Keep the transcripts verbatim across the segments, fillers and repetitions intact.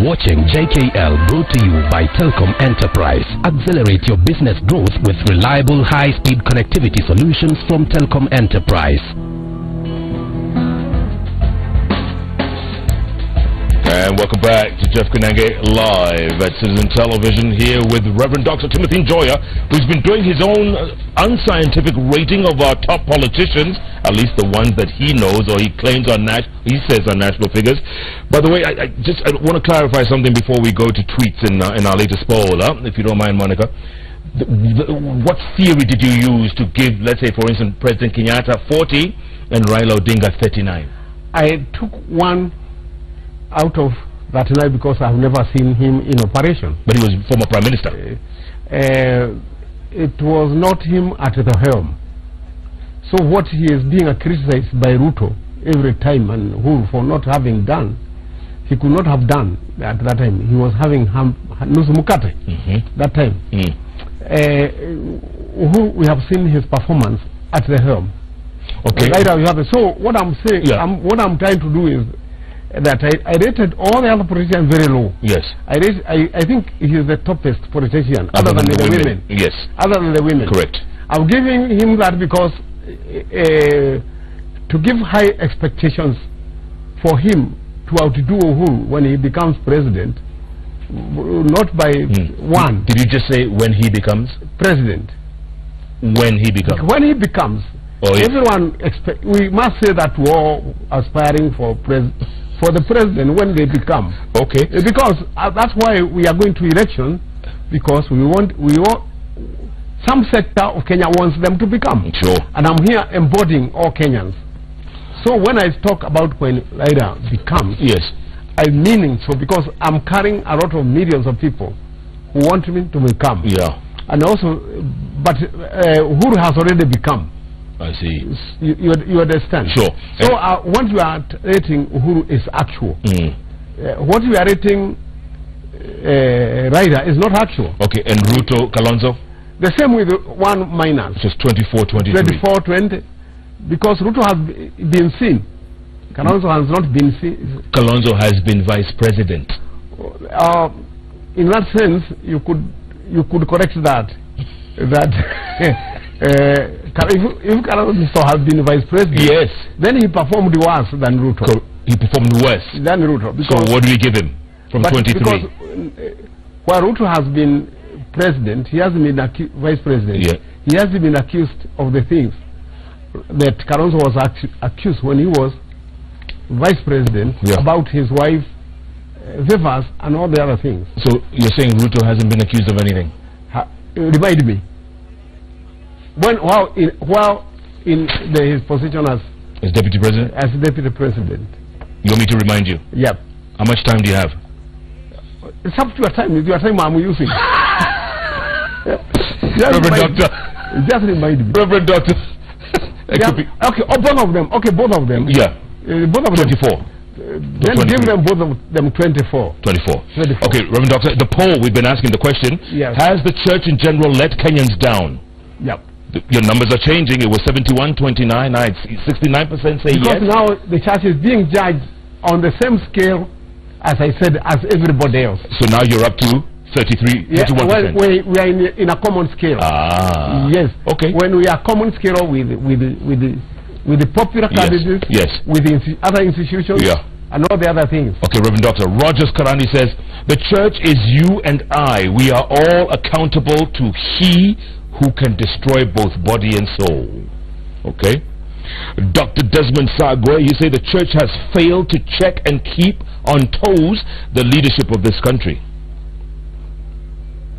are watching J K L, brought to you by Telkom Enterprise. Accelerate your business growth with reliable high-speed connectivity solutions from Telkom Enterprise. And welcome back to Jeff Koinange live at Citizen Television, here with Reverend Doctor Timothy Njoya, who's been doing his own unscientific rating of our top politicians, at least the ones that he knows or he claims are national, he says are national figures. By the way, I, I just I want to clarify something before we go to tweets in, uh, in our latest poll, huh? If you don't mind, Monica. The, the, what theory did you use to give, let's say, for instance, President Kenyatta forty and Raila Odinga thirty-nine? I took one out of that night because I've never seen him in operation. But he was former prime minister. Uh, uh, it was not him at the helm. So what he is being criticized by Ruto every time and Uhuru for not having done, he could not have done at that time. He was having Nusu Mukate that time. Mm. Uh, Uhuru, we have seen his performance at the helm. Okay. Right now you have it. So what I'm saying, yeah. I'm, what I'm trying to do is that I, I rated all the other politicians very low. Yes. I, rate, I I think he is the toppest politician, other, other than, than the women. women. Yes. Other than the women. Correct. I'm giving him that because uh, to give high expectations for him to outdo Uhuru when he becomes president, not by mm. one. Did you just say when he becomes president? When he becomes. When he becomes. Oh, yeah. Everyone expect. We must say that we're all aspiring for president. For the president when they become okay, because uh, that's why we are going to election, because we want we want some sector of Kenya wants them to become. Sure. And I'm here embodying all Kenyans. So when I talk about when Raila becomes, yes, I mean so because I'm carrying a lot of millions of people who want me to become. Yeah. And also, but uh, who has already become. I see. You, you, you understand? Sure. So uh, what you are rating Uhuru is actual. Mm. Uh, what you are rating uh, Raila is not actual. Okay, and Ruto, Kalonzo? The same with one minus. It's just twenty-four, twenty-three. twenty-four, twenty. Because Ruto has been seen. Kalonzo mm. has not been seen. Kalonzo has been vice president. Uh, in that sense, you could, you could correct that. that Uh, if, if Kalonzo had been vice president, yes, then he performed worse than Ruto. Co he performed worse than Ruto. Because so what do we give him from twenty-three? Because uh, while Ruto has been president, he hasn't been vice president. Yeah. He hasn't been accused of the things that Kalonzo was ac accused when he was vice president, yeah, about his wife, uh, Zevas, and all the other things. So you're saying Ruto hasn't been accused of anything? Ha remind me. When, while in, while in the, his position as, as deputy president, as deputy president, you want me to remind you? Yep. How much time do you have? It's up to your time. It's your time I'm using. Reverend remind, Doctor, just remind me. Reverend Doctor. Yeah. Okay, oh, both of them. Okay, both of them. Yeah. Uh, both of twenty-four. Them. Then give them both of them twenty-four. twenty-four. twenty-four. Okay, Reverend Doctor. The poll we've been asking the question. Yes. Has the church in general let Kenyans down? Yep. Your numbers are changing. It was seventy-one, twenty-nine, sixty-nine percent say yes. Because now the church is being judged on the same scale, as I said, as everybody else. So now you're up to thirty-three, yeah, thirty-one percent. Well, we are in, in a common scale. Ah. Yes. Okay. When we are common scale with with with the, with the popular candidates, yes, yes, with the other institutions, yeah, and all the other things. Okay, Reverend Doctor Rogers Karani says the church is you and I. We are all accountable to He who can destroy both body and soul. Okay. Doctor Desmond Saguay, you say the church has failed to check and keep on toes the leadership of this country.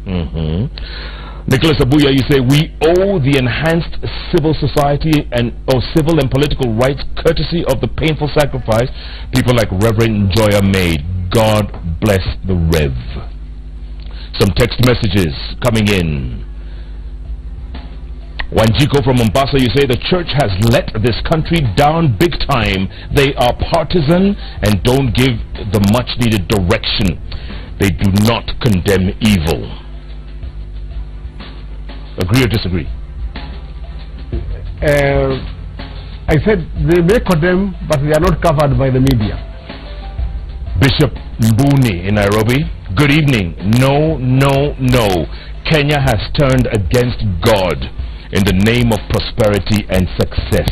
Mm-hmm. Nicholas Abuya, you say we owe the enhanced civil society and or civil and political rights courtesy of the painful sacrifice people like Reverend Njoya made. God bless the Rev. Some text messages coming in. Wanjiko from Mombasa, you say the church has let this country down big time. They are partisan and don't give the much needed direction. They do not condemn evil. Agree or disagree? Uh, I said they may condemn, but they are not covered by the media. Bishop Mbuni in Nairobi. Good evening. No, no, no. Kenya has turned against God in the name of prosperity and success.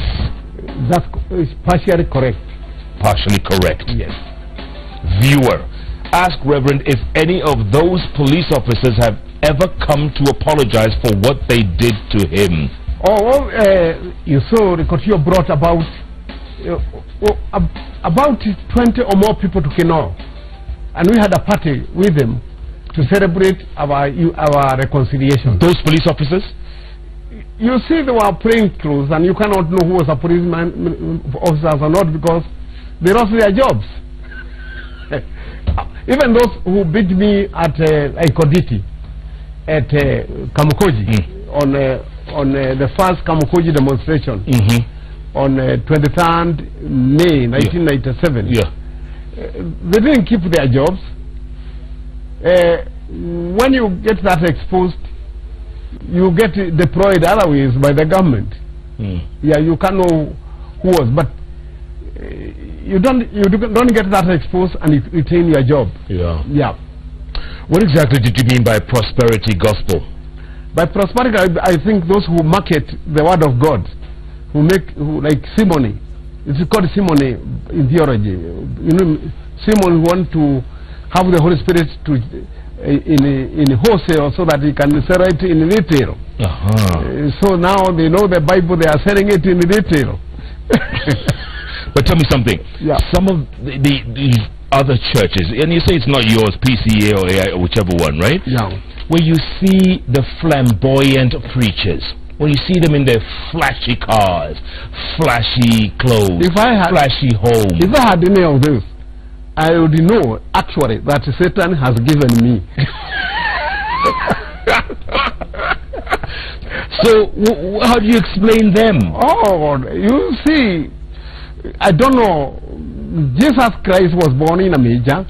That is partially correct. Partially correct. Yes. Viewer, ask Reverend if any of those police officers have ever come to apologize for what they did to him. Oh, uh, you saw the Kotio brought about uh, about twenty or more people to Kenya, and we had a party with them to celebrate our our reconciliation. Those police officers? You see, they were plain clothes, and you cannot know who was a policeman, officers or not, because they lost their jobs. Even those who beat me at uh, Eikoditi, at uh, Kamukoji, mm. on uh, on uh, the first Kamukoji demonstration, mm-hmm. on uh, twenty-third May nineteen ninety-seven, yeah. uh, they didn't keep their jobs. Uh, when you get that exposed, you get deployed other ways by the government. Mm. Yeah, you can't know who was, but uh, you don't you don't get that exposed and you retain your job. Yeah. Yeah. What exactly did you mean by prosperity gospel? By prosperity, I, I think those who market the word of God, who make who, like simony. It's called simony in theology. You know, simony want to have the Holy Spirit to. In, in wholesale, so that you can sell it in retail. Uh-huh. So now they know the Bible, they are selling it in retail. But tell me something. Yeah. Some of the, the, these other churches, and you say it's not yours, P C A or A I or whichever one, right? Yeah. Where you see the flamboyant preachers, when you see them in their flashy cars, flashy clothes, if I had, flashy home. If I had any of those, I already know, actually, that Satan has given me. So, w how do you explain them? Oh, you see, I don't know. Jesus Christ was born in a manger.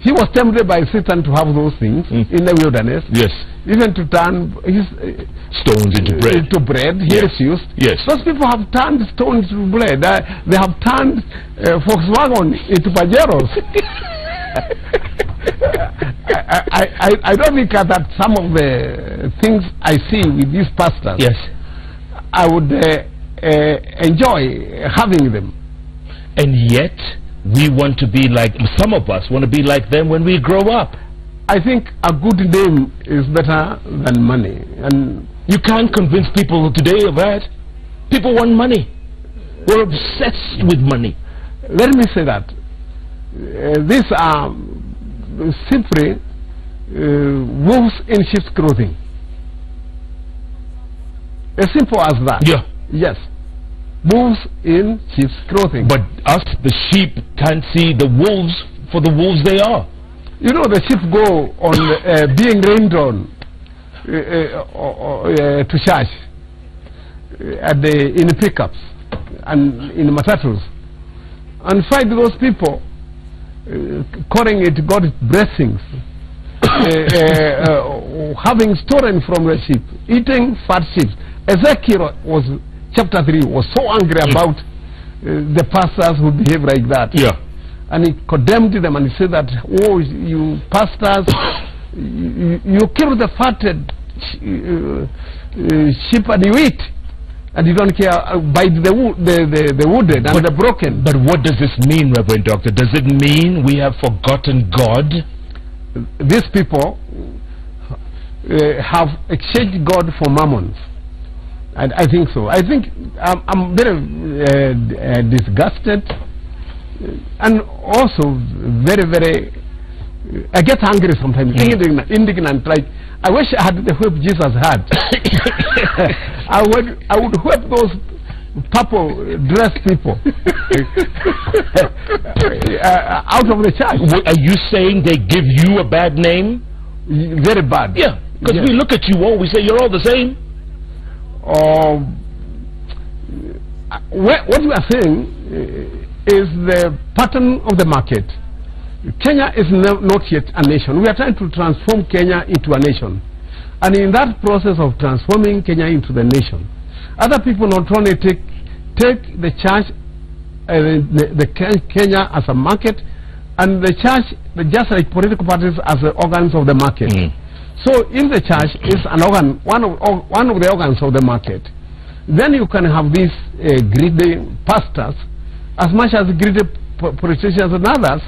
He was tempted by Satan to have those things mm. in the wilderness. Yes. Even to turn his uh, stones into bread. Into bread, he yes. refused. Yes. Those people have turned stones into bread. Uh, they have turned uh, Volkswagen into Pajeros. I, I, I, I don't think that some of the things I see with these pastors, yes. I would uh, uh, enjoy having them. And yet, we want to be like, some of us want to be like them when we grow up. I think a good name is better than money. And you can't convince people today of that. People want money. We're obsessed with money. Let me say that. Uh, these are simply uh, wolves in sheep's clothing. As simple as that. Yeah. Yes. Wolves in sheep's clothing. But us, the sheep, can't see the wolves for the wolves they are. You know, the sheep go on uh, being rained on uh, uh, uh, to church uh, at the, in the pickups and in the matatus, and find those people uh, calling it God's blessings, uh, uh, uh, having stolen from the sheep, eating fat sheep. Ezekiel was chapter three was so angry about uh, the pastors who behave like that. Yeah. And he condemned them and he said that, oh, you pastors, you, you kill the fatted uh, uh, sheep and you eat, and you don't care uh, by the, wo the, the, the wounded and but, the broken. But what does this mean, Reverend Doctor? Does it mean we have forgotten God? These people uh, have exchanged God for mammons. And I think so. I think I'm, I'm very uh, uh, disgusted. And also very, very, uh, I get angry sometimes, mm. indignant, indignant, like, I wish I had the whip Jesus had. I would I would whip those purple-dressed people uh, out of the church. What, are you saying they give you a bad name? Very bad. Yeah, because yeah. we look at you all, we say you're all the same. Um, what, what we are saying... Uh, is the pattern of the market. Kenya is no, not yet a nation. We are trying to transform Kenya into a nation. And in that process of transforming Kenya into the nation, other people not only take, take the church, uh, the, the Kenya as a market, And the church, just like political parties, as the organs of the market. Mm. So in the church is an organ, one of, one of the organs of the market. Then you can have these uh, greedy pastors, as much as greedy politicians and others,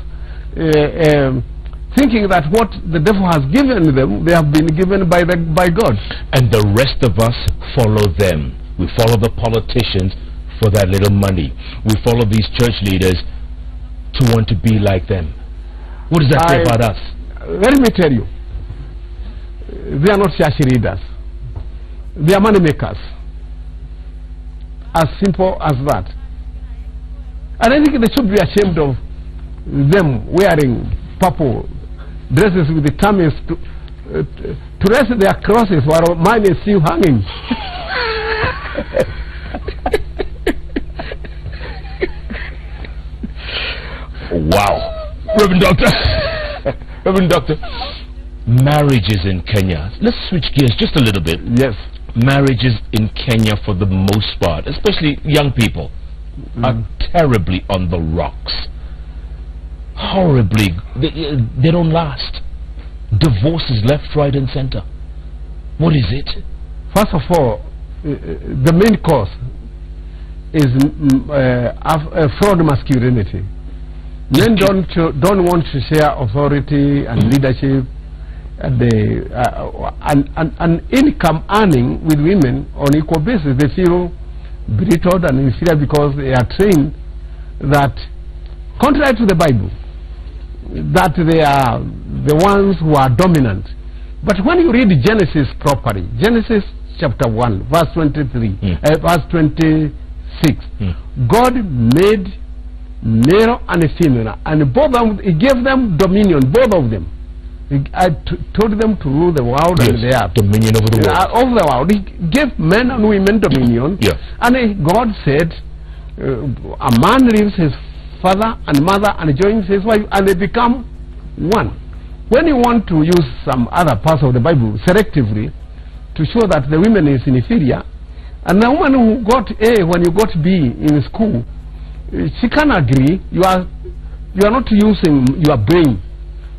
uh, um, thinking that what the devil has given them, they have been given by, the, by God. And the rest of us follow them. We follow the politicians for that little money. We follow these church leaders to want to be like them. What does that I, say about us? Let me tell you, they are not church leaders. They are money makers. As simple as that. And I think they should be ashamed of them wearing purple dresses with the tummies to, uh, to rest their crosses while mine is still hanging. Wow. Reverend Doctor, Reverend Doctor, marriages in Kenya. Let's switch gears just a little bit. Yes. Marriages in Kenya, for the most part, especially young people, mm. are terribly on the rocks. Horribly. They, they don't last. Divorces left, right, and center. What is it? First of all, uh, the main cause is uh, fraud masculinity. Men don't, don't want to share authority and mm. leadership and, they, uh, and, and, and income earning with women on equal basis. They feel belittled and inferior because they are trained that, contrary to the Bible, that they are the ones who are dominant. But when you read Genesis properly, Genesis chapter one, verse twenty-three, mm. uh, verse twenty-six, mm. God made male and female, and both of them, he gave them dominion, both of them. He, I t told them to rule the world, yes, and the earth. Dominion over the world. Uh, over the world. He gave men and women dominion. Yes. And he, God said, uh, a man leaves his father and mother and joins his wife, and they become one. When you want to use some other parts of the Bible selectively to show that the woman is inferior, and the woman who got A when you got B in school, she can agree. You are, you are not using your brain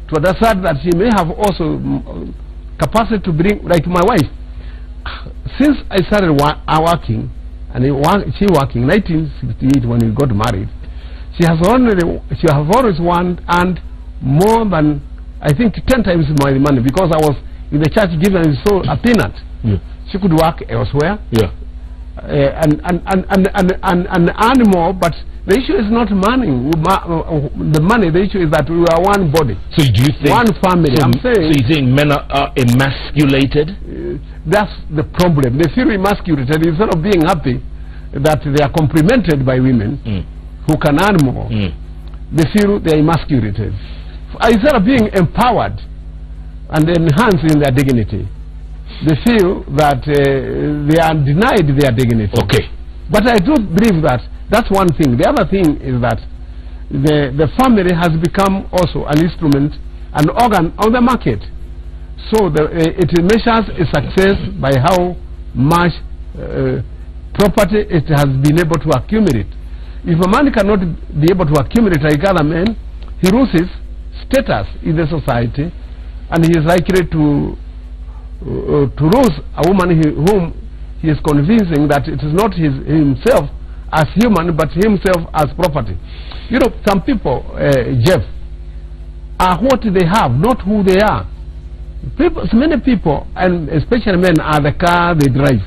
to understand that she may have also capacity to bring, like my wife. Since I started wa working, and she working, nineteen sixty-eight when we got married, she has already, she has always won, and more than, I think, ten times my money, because I was in the church giving so a peanut. Yeah. She could work elsewhere. Yeah. Uh, and, and, and, and, and, and, and earn more, but the issue is not money. The money, the issue is that we are one body. So do you think one family? So, I'm saying, so you think men are, are emasculated? Uh, that's the problem. They feel emasculated instead of being happy that they are complimented by women mm. who can earn more. Mm. They feel they are emasculated instead of being empowered and enhanced in their dignity. They feel that uh, they are denied their dignity. Okay. But I do believe that that's one thing. The other thing is that the, the family has become also an instrument, an organ on the market. So the, uh, it measures its success by how much uh, property it has been able to accumulate. If a man cannot be able to accumulate like other men, he loses status in the society, and he is likely to Uh, to lose a woman he, whom he is convincing that it is not his, himself as human, but himself as property. You know, some people, uh, Jeff, are what they have, not who they are. People, many people, and especially men, are the car they drive.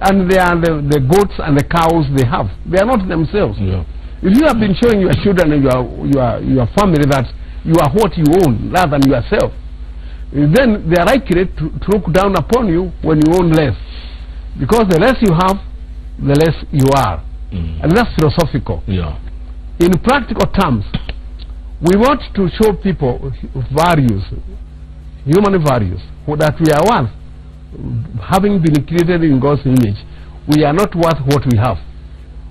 And they are the, the goats and the cows they have. They are not themselves. Yeah. If you have been showing your children and your, your, your family that you are what you own rather than yourself, then they are likely to, to look down upon you when you own less, because the less you have, the less you are. Mm. And that's philosophical. Yeah. In practical terms, we want to show people values, human values, that we are worth, having been created in God's image. We are not worth what we have.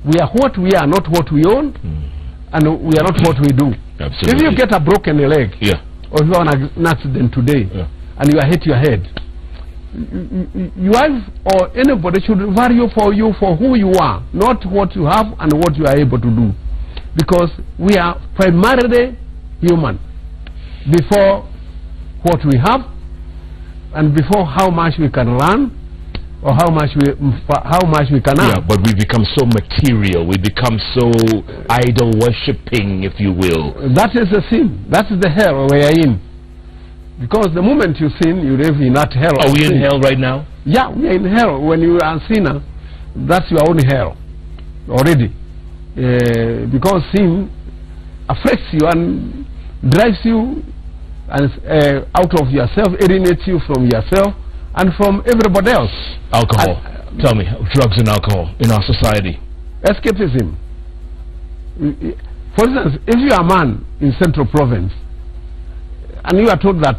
We are what we are, not what we own. Mm. And we are not what we do. Absolutely. If you get a broken leg, yeah, or you are on an accident today, yeah, and you hit your head, you have, or anybody should value for you for who you are, not what you have and what you are able to do, because we are primarily human before what we have and before how much we can learn or how much we how much we can learn. Yeah, but we become so material, we become so idol worshipping, if you will. That is the sin. That is the hell we are in. Because the moment you sin, you live in that hell. Are we sin. in hell right now? Yeah, we are in hell. When you are a sinner, that's your own hell already. Uh, because sin affects you and drives you and uh, out of yourself, alienates you from yourself and from everybody else. Alcohol. Uh, Tell me, drugs and alcohol in our society. Escapism. For instance, if you are a man in Central Province and you are told that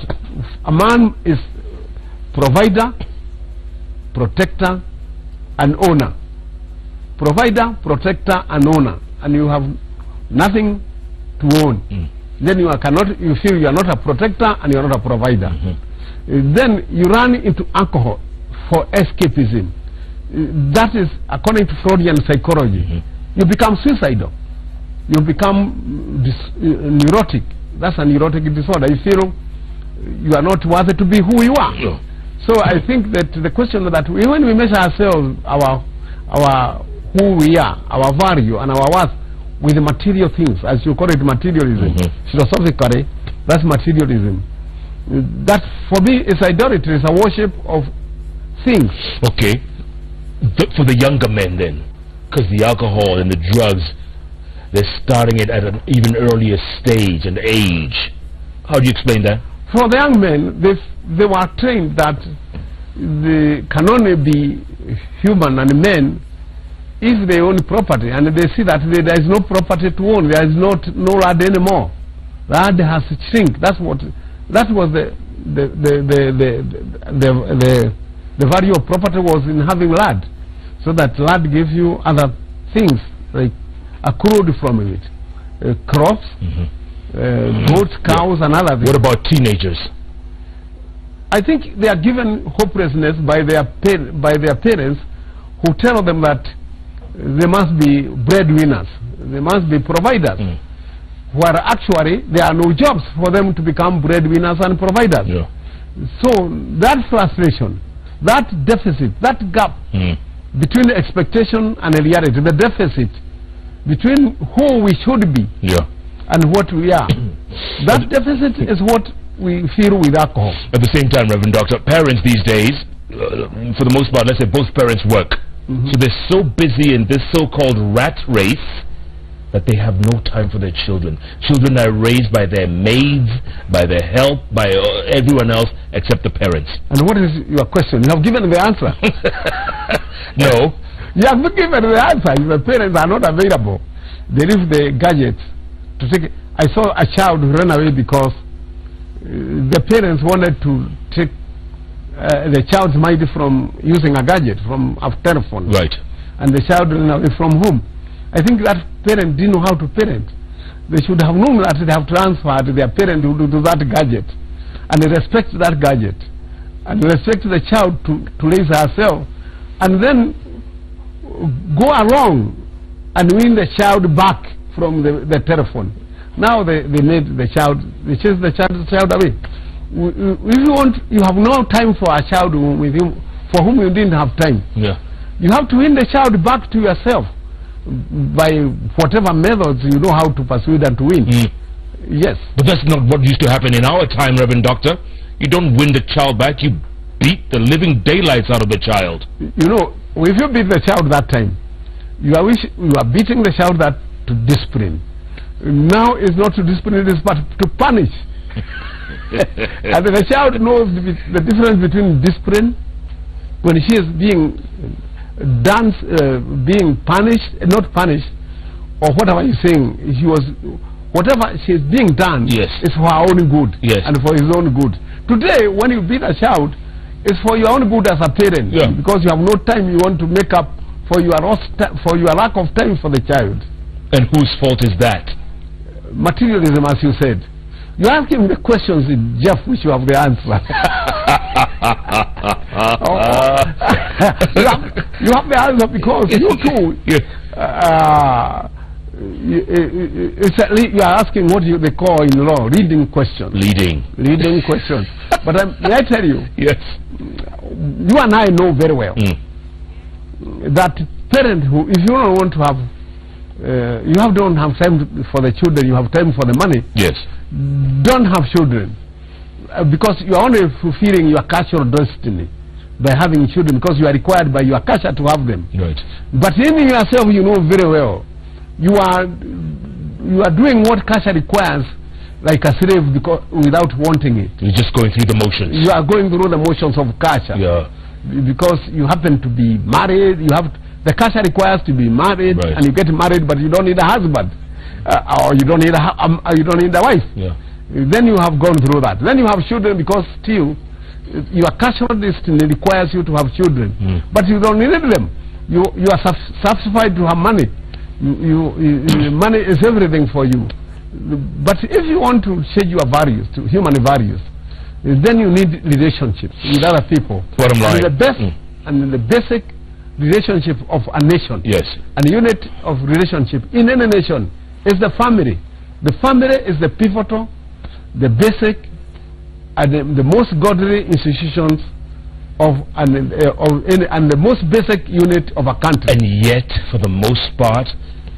a man is provider, protector, and owner. Provider, protector, and owner, and you have nothing to own. Mm. Then you are cannot. You feel you are not a protector and you are not a provider. Mm-hmm. Then you run into alcohol for escapism. That is according to Freudian psychology. Mm-hmm. You become suicidal. You become neurotic. That's a neurotic disorder. You feel you are not worthy to be who you are. No. So I think that the question that we, when we measure ourselves, our our who we are, our value and our worth with the material things, as you call it materialism. Mm-hmm. Philosophically, that's materialism. That for me is idolatry, it's a worship of things. Okay. Th for the younger men then, because the alcohol and the drugs, they're starting it at an even earlier stage and age. How do you explain that? For the young men, they, they were trained that they can only be human and men if they own property, and they see that they, there is no property to own, there is not no land anymore. Land has shrink. That's what. That was the the the the the the, the, the value of property was in having land, so that land gives you other things like accrued from it, uh, crops, mm-hmm. uh, goats, cows, yeah. and other things. What about teenagers? I think they are given hopelessness by their by their parents, who tell them that they must be breadwinners, they must be providers, mm. where actually there are no jobs for them to become breadwinners and providers. Yeah. So that frustration, that deficit, that gap mm. between expectation and reality, the deficit between who we should be yeah. and what we are, that deficit is what we feel with alcohol. At the same time, Reverend Doctor, parents these days, uh, for the most part, let's say both parents work. Mm-hmm. So they're so busy in this so-called rat race that they have no time for their children. Children are raised by their maids, by their help, by uh, everyone else except the parents. And what is your question? You have given the answer. No. You have given the answer. The parents are not available. They leave the gadgets. To take. I saw a child run away because uh, the parents wanted to take Uh, the child's mind from using a gadget, from a telephone, right? And the child ran away from home. I think that parent didn't know how to parent. They should have known that they have transferred their parent to, to that gadget, and they respect that gadget, and respect the child to, to raise herself, and then go around and win the child back from the, the telephone. Now they, they made the child, they chased the child, the child away. If you want, you have no time for a child with you, for whom you didn't have time. Yeah. You have to win the child back to yourself by whatever methods you know how to persuade and to win. Mm. Yes. But that's not what used to happen in our time, Reverend Doctor. You don't win the child back, you beat the living daylights out of the child. You know, if you beat the child that time, you are, wish, you are beating the child that to discipline. Now it's not to discipline, it is but to punish. And the child knows the difference between discipline, when she is being done, uh, being punished, not punished, or whatever you're saying, she was, whatever she is being done yes. is for her own good yes. and for his own good. Today, when you beat a child, it's for your own good as a parent, yeah. because you have no time, you want to make up for your, for your lack of time for the child. And whose fault is that? Materialism, as you said. You ask him the questions, Jeff, which you have the answer. Oh. you, have, you have the answer because you too uh, It's at least you're asking what you, they call in law, leading questions. Leading. Leading questions. But um, may I tell you, yes. you and I know very well mm. that parent who, if you don't want to have, uh, you have don't have time for the children, you have time for the money. Yes. Don't have children. Uh, because you are only fulfilling your cultural destiny by having children, because you are required by your culture to have them. Right. But in yourself, you know very well, you are you are doing what culture requires, like a slave, because without wanting it. You're just going through the motions. You are going through the motions of culture. Yeah. Because you happen to be married, you have to, the culture requires to be married, right. and you get married, but you don't need a husband, uh, or you don't need a um, you don't need a wife. Yeah. Then you have gone through that. Then you have children, because still your cultural destiny requires you to have children, mm. but you don't need them. You you are satisfied to have money. You, you, money is everything for you. But if you want to change your values to human values, then you need relationships with other people. Bottom line. The best mm. and the basic relationship of a nation. Yes. And the unit of relationship in any nation is the family. The family is the pivotal, the basic, and the, the most godly institutions Of, and, uh, of in, and the most basic unit of a country. And yet, for the most part,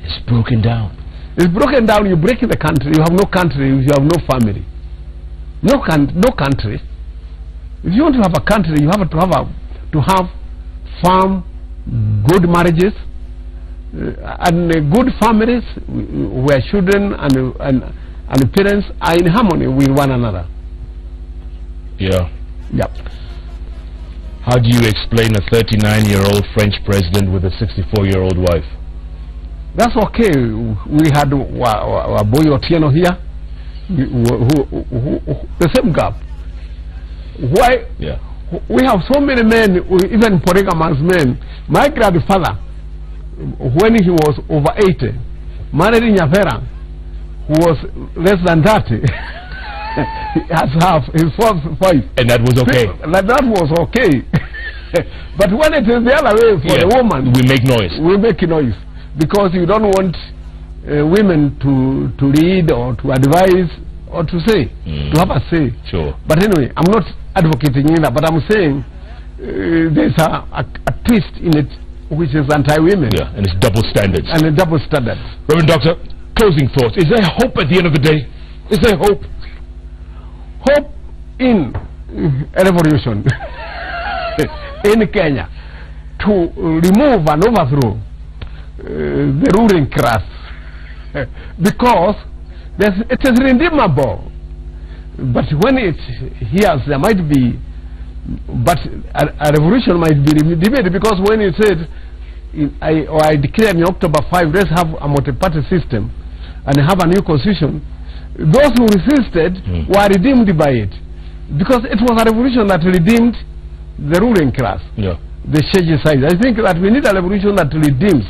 it's broken down. It's broken down. You break the country, you have no country, you have no family. No, can, no country. If you want to have a country, you have to have, a, to have firm, good marriages, uh, and uh, good families where children and, and, and parents are in harmony with one another. Yeah. Yep. How do you explain a thirty-nine-year-old French president with a sixty-four-year-old wife? That's okay. We had Boy Otieno here, the same gap. Why? Yeah. We have so many men, even polygamous men. My grandfather, when he was over eighty, married Nyavera, who was less than thirty. As half his fourth wife, and that was okay. That, that was okay. But when it is the other way for yeah, the woman, we make noise. We make noise because you don't want uh, women to to lead or to advise or to say mm. to have a say. Sure. But anyway, I'm not advocating either. But I'm saying uh, there's a, a, a twist in it which is anti-women. Yeah, and it's double standards. And a double standard. Reverend Doctor, closing thoughts. Is there hope at the end of the day? Is there hope? Hope in a revolution in Kenya to remove and overthrow uh, the ruling class because it is redeemable. But when it hears, there might be, but a, a revolution might be redeemed because when it said, in, I, or I declared in October fifth, let's have a multi-party system and have a new constitution. Those who resisted mm. were redeemed by it because it was a revolution that redeemed the ruling class, yeah. the Shejisais. I think that we need a revolution that redeems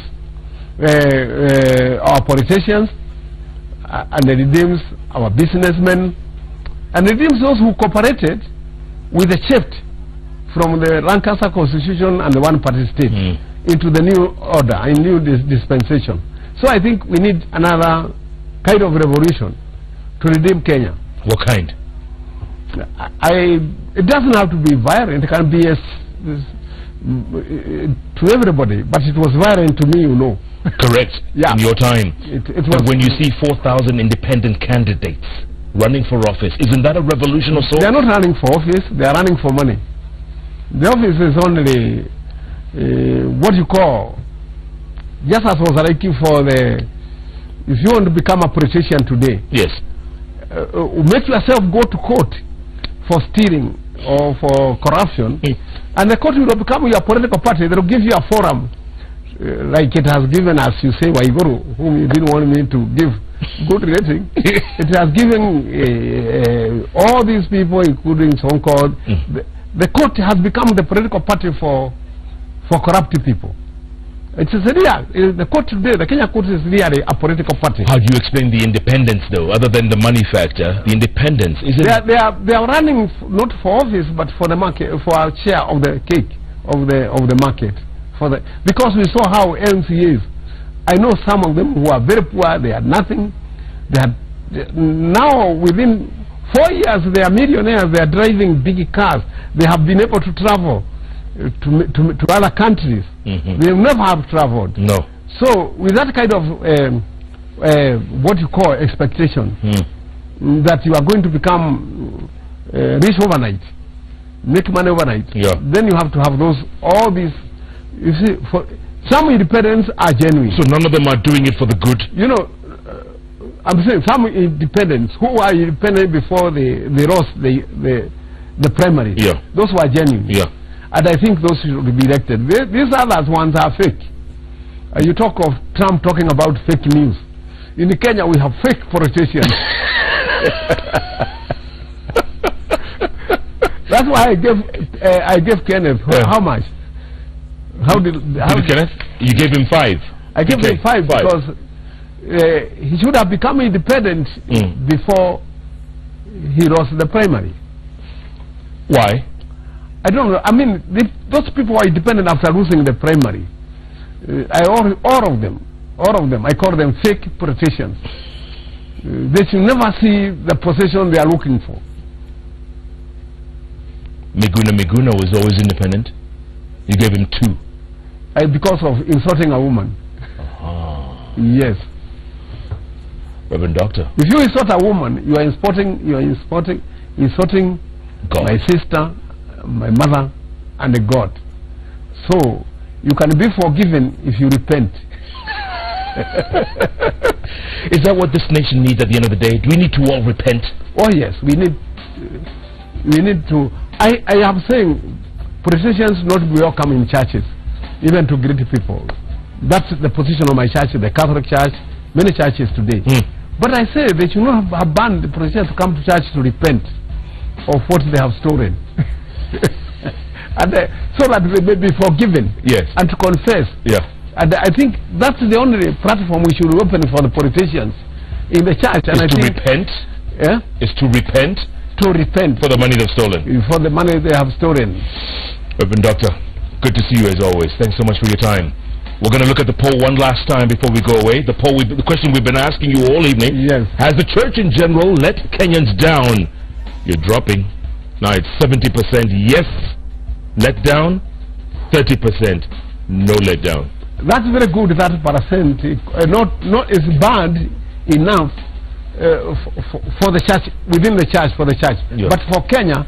uh, uh, our politicians uh, and redeems our businessmen and redeems those who cooperated with the shift from the Lancaster Constitution and the one-party state mm. into the new order, a new dis dispensation. So I think we need another kind of revolution to redeem Kenya. What kind? I, it doesn't have to be violent. It can be as, as, to everybody, but it was violent to me, you know. Correct. Yeah. In your time. It, it was. But when you see four thousand independent candidates running for office, isn't that a revolution of sorts? They are not running for office. They are running for money. The office is only uh, what you call, just as was like for the, if you want to become a politician today. Yes. Uh, make yourself go to court for stealing or for corruption, mm. and the court will become your political party. They will give you a forum, uh, like it has given us, you say, Waiguru, whom you didn't want me to give good rating. It has given uh, uh, all these people, including so called, mm. the, the court has become the political party for for corrupt people. It is real. The court today, the Kenya court is really a political party. How do you explain the independence, though, other than the money factor? The independence is it? They are, they are they are running not for office, but for the market, for our share of the cake of the of the market. For the because we saw how M C As I know some of them who are very poor, they had nothing. They had, they, now within four years they are millionaires, they are driving big cars, they have been able to travel uh, to, to, to other countries. Mm-hmm. They never have traveled. No. So with that kind of um, uh, what you call expectation, mm. that you are going to become uh, rich overnight, make money overnight, yeah. then you have to have those, all these, you see, for some independents are genuine. So none of them are doing it for the good? You know, uh, I'm saying some independents who are independent before they, they lost the, the, the primary. Yeah. Those who are genuine. Yeah. And I think those should be elected. They, these others ones are fake. Uh, you talk of Trump talking about fake news. In Kenya we have fake politicians. That's why I gave, uh, I gave Kenneth, yeah. how much? How did, how did Kenneth? You gave him five. I gave okay. him five, five. because uh, he should have become independent mm. before he lost the primary. Why? I don't know. I mean, they, those people are independent after losing the primary. Uh, I all, all of them, all of them. I call them fake politicians. Uh, they should never see the position they are looking for. Meguna Meguna was always independent. You gave him two. Uh, because of insulting a woman. Uh-huh. Yes. Reverend Doctor. If you insult a woman, you are insulting, you are insulting, insulting God. My sister, my mother, and God. So you can be forgiven if you repent. Is that what this nation needs at the end of the day? Do we need to all repent? Oh yes, we need. We need to. I I am saying. Politicians not welcome in churches, even to greet people. That's the position of my church, the Catholic Church, many churches today. Mm. But I say they should not have banned the politicians to come to church to repent of what they have stolen, and uh, so that they may be forgiven yes. and to confess. Yeah. And I think that's the only platform we should open for the politicians in the church. And is I to think, repent. Yeah. Is to repent. To repent for the money they've stolen. For the money they have stolen. Reverend Doctor, good to see you as always. Thanks so much for your time. We're going to look at the poll one last time before we go away. The poll, we, the question we've been asking you all evening. Yes. Has the church in general let Kenyans down? You're dropping. Now it's seventy percent yes, let down, thirty percent no let down. That's very good, that percent. Uh, not, not as bad enough uh, for, for the church, within the church, for the church. Yes. But for Kenya,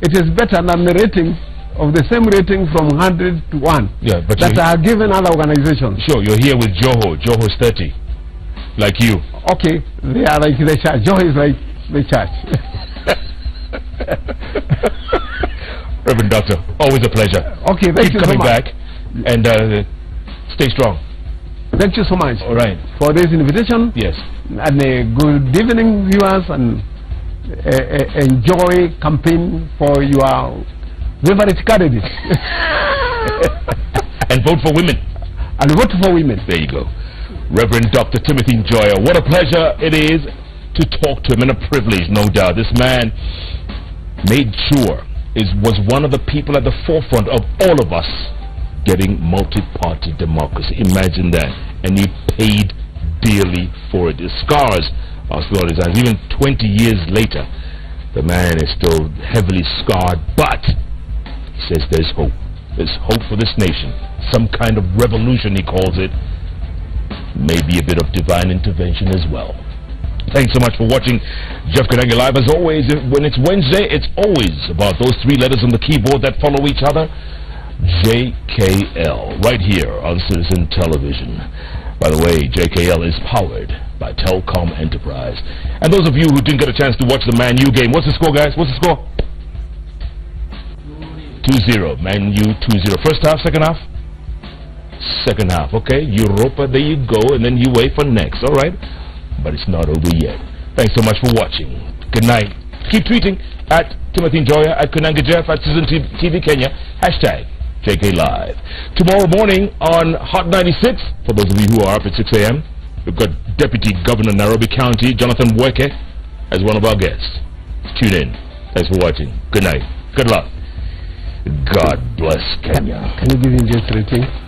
it is better than the rating of the same rating from one hundred to one yeah, but that are given other organizations. Sure, you're here with Joho. Joho's thirty, like you. Okay, they are like the church. Joho is like the church. Reverend Doctor, always a pleasure. Okay, thank Keep you coming so much. back and uh, stay strong. Thank you so much. All right. For this invitation. Yes. And a good evening, viewers, and uh, uh, enjoy campaign for your favorite candidates. And vote for women. And vote for women. There you go. Reverend Doctor Timothy Njoya, what a pleasure it is to talk to him, and a privilege, no doubt. This man made sure is was one of the people at the forefront of all of us getting multi-party democracy. Imagine that. And he paid dearly for it. His scars are still on his hands. Even twenty years later, the man is still heavily scarred, but he says there's hope. There's hope for this nation. Some kind of revolution, he calls it. Maybe a bit of divine intervention as well. Thanks so much for watching Jeff Koinange Live. As always, when it's Wednesday, it's always about those three letters on the keyboard that follow each other. J K L, right here on Citizen Television. By the way, J K L is powered by Telkom Enterprise. And those of you who didn't get a chance to watch the Man U game, what's the score, guys? What's the score? two zero. Man U two zero. First half, second half? Second half, okay. Europa, there you go, and then UEFA next, all right? But it's not over yet. Thanks so much for watching. Good night. Keep tweeting at Timothy Njoya, at Koinange Jeff, at Citizen T V Kenya, hashtag J K Live. Tomorrow morning on Hot ninety-six, for those of you who are up at six A M, we've got Deputy Governor Nairobi County, Jonathan Weke, as one of our guests. Tune in. Thanks for watching. Good night. Good luck. God bless Kenya. Can you give him just a rating?